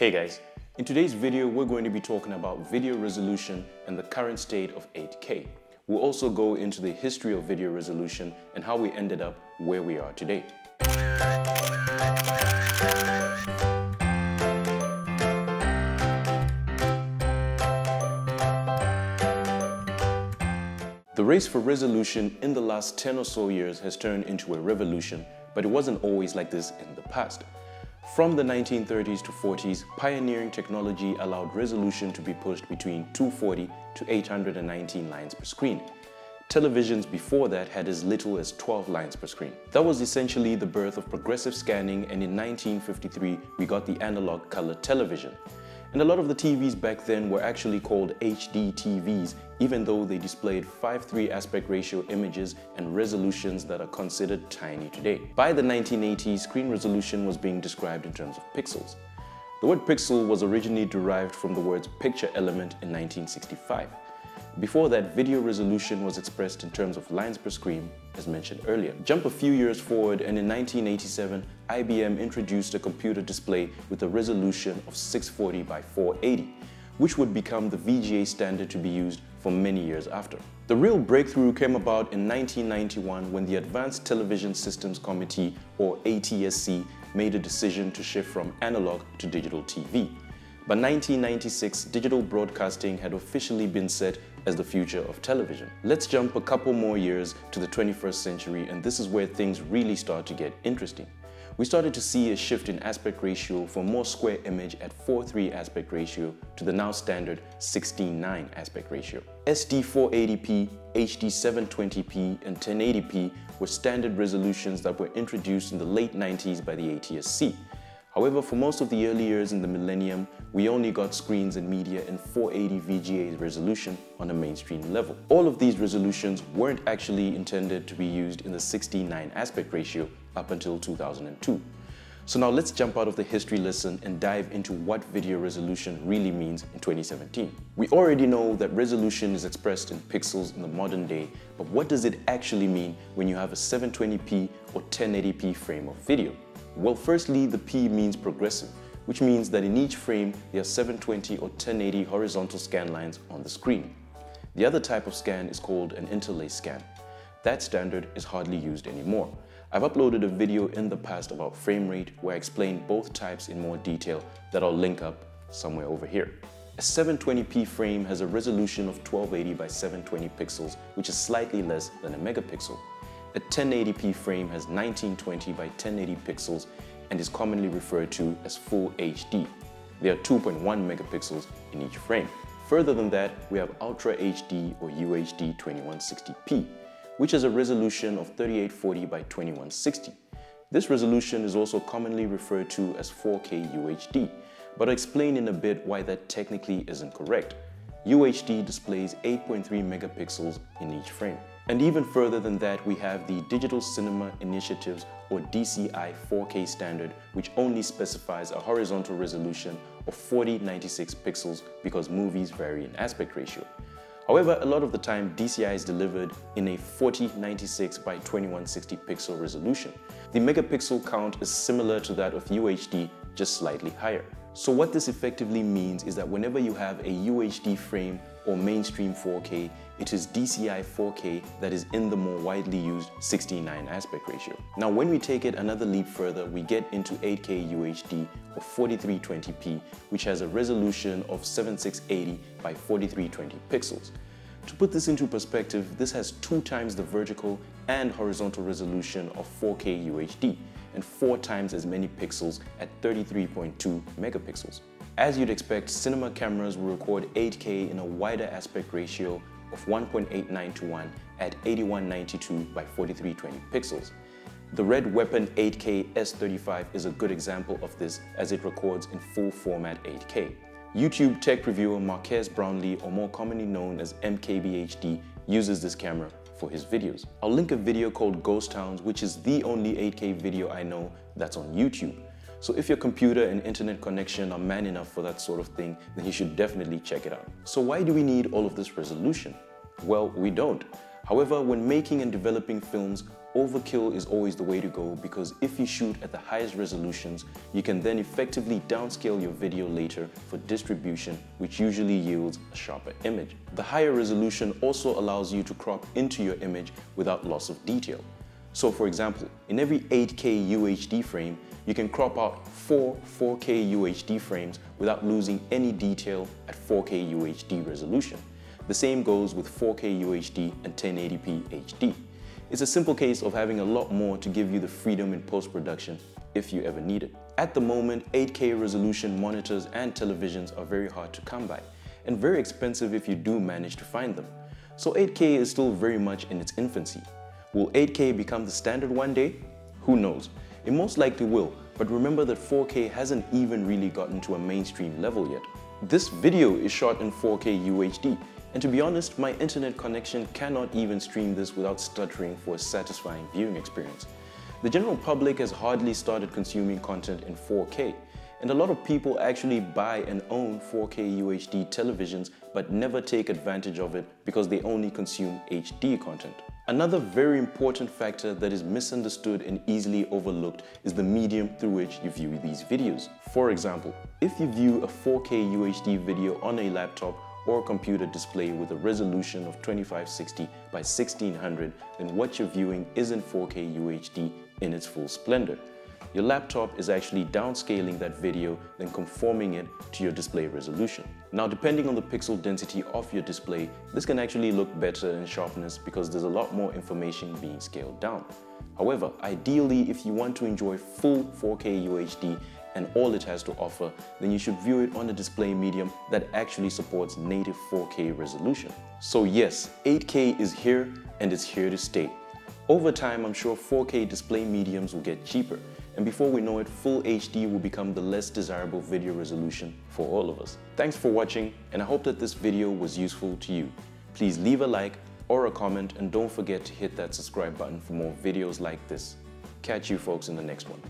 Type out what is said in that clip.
Hey guys, in today's video we're going to be talking about video resolution and the current state of 8K. We'll also go into the history of video resolution and how we ended up where we are today. The race for resolution in the last 10 or so years has turned into a revolution, but it wasn't always like this in the past. From the 1930s to 40s, pioneering technology allowed resolution to be pushed between 240 to 819 lines per screen. Televisions before that had as little as 12 lines per screen. That was essentially the birth of progressive scanning, and in 1953 we got the analog color television. And a lot of the TVs back then were actually called HD TVs, even though they displayed 5:3 aspect ratio images and resolutions that are considered tiny today. By the 1980s, screen resolution was being described in terms of pixels. The word pixel was originally derived from the words picture element in 1965. Before that, video resolution was expressed in terms of lines per screen, as mentioned earlier. Jump a few years forward, and in 1987, IBM introduced a computer display with a resolution of 640 by 480. Which would become the VGA standard to be used for many years after. The real breakthrough came about in 1991 when the Advanced Television Systems Committee, or ATSC, made a decision to shift from analog to digital TV. By 1996, digital broadcasting had officially been set as the future of television. Let's jump a couple more years to the 21st century, and this is where things really start to get interesting. We started to see a shift in aspect ratio from more square image at 4:3 aspect ratio to the now standard 16:9 aspect ratio. SD 480p, HD 720p and 1080p were standard resolutions that were introduced in the late 90s by the ATSC. However, for most of the early years in the millennium, we only got screens and media in 480 VGA resolution on a mainstream level. All of these resolutions weren't actually intended to be used in the 16:9 aspect ratio up until 2002. So now let's jump out of the history lesson and dive into what video resolution really means in 2017. We already know that resolution is expressed in pixels in the modern day, but what does it actually mean when you have a 720p or 1080p frame of video? Well, firstly, the P means progressive, which means that in each frame there are 720 or 1080 horizontal scan lines on the screen. The other type of scan is called an interlace scan. That standard is hardly used anymore. I've uploaded a video in the past about frame rate where I explain both types in more detail that I'll link up somewhere over here. A 720p frame has a resolution of 1280 by 720 pixels, which is slightly less than a megapixel. A 1080p frame has 1920 by 1080 pixels and is commonly referred to as full HD. There are 2.1 megapixels in each frame. Further than that, we have Ultra HD or UHD 2160p, which has a resolution of 3840 by 2160. This resolution is also commonly referred to as 4K UHD, but I'll explain in a bit why that technically isn't correct. UHD displays 8.3 megapixels in each frame. And even further than that, we have the Digital Cinema Initiatives or DCI 4K standard, which only specifies a horizontal resolution of 4096 pixels because movies vary in aspect ratio. However, a lot of the time DCI is delivered in a 4096 by 2160 pixel resolution. The megapixel count is similar to that of UHD, just slightly higher. So what this effectively means is that whenever you have a UHD frame or mainstream 4K, it is DCI 4K that is in the more widely used 16:9 aspect ratio. Now when we take it another leap further, we get into 8K UHD or 4320p, which has a resolution of 7680 by 4320 pixels. To put this into perspective, this has 2 times the vertical and horizontal resolution of 4K UHD and 4 times as many pixels at 33.2 megapixels. As you'd expect, cinema cameras will record 8K in a wider aspect ratio of 1.89 to 1 at 8192 by 4320 pixels. The Red Weapon 8K S35 is a good example of this as it records in full format 8K. YouTube tech reviewer Marques Brownlee, or more commonly known as MKBHD, uses this camera for his videos. I'll link a video called Ghost Towns, which is the only 8K video I know that's on YouTube. So if your computer and internet connection are man enough for that sort of thing, then you should definitely check it out. So why do we need all of this resolution? Well, we don't. However, when making and developing films, overkill is always the way to go, because if you shoot at the highest resolutions, you can then effectively downscale your video later for distribution, which usually yields a sharper image. The higher resolution also allows you to crop into your image without loss of detail. So for example, in every 8K UHD frame, you can crop out 4 4K UHD frames without losing any detail at 4K UHD resolution. The same goes with 4K UHD and 1080p HD. It's a simple case of having a lot more to give you the freedom in post-production if you ever need it. At the moment, 8K resolution monitors and televisions are very hard to come by and very expensive if you do manage to find them. So 8K is still very much in its infancy. Will 8K become the standard one day? Who knows? It most likely will, but remember that 4K hasn't even really gotten to a mainstream level yet. This video is shot in 4K UHD, and to be honest, my internet connection cannot even stream this without stuttering for a satisfying viewing experience. The general public has hardly started consuming content in 4K, and a lot of people actually buy and own 4K UHD televisions but never take advantage of it because they only consume HD content. Another very important factor that is misunderstood and easily overlooked is the medium through which you view these videos. For example, if you view a 4K UHD video on a laptop or a computer display with a resolution of 2560 by 1600, then what you're viewing isn't 4K UHD in its full splendor. Your laptop is actually downscaling that video, then conforming it to your display resolution. Now, depending on the pixel density of your display, this can actually look better in sharpness because there's a lot more information being scaled down. However, ideally, if you want to enjoy full 4K UHD and all it has to offer, then you should view it on a display medium that actually supports native 4K resolution. So yes, 8K is here and it's here to stay. Over time, I'm sure 4K display mediums will get cheaper, and before we know it, full HD will become the less desirable video resolution for all of us. Thanks for watching, and I hope that this video was useful to you. Please leave a like or a comment, and don't forget to hit that subscribe button for more videos like this. Catch you folks in the next one.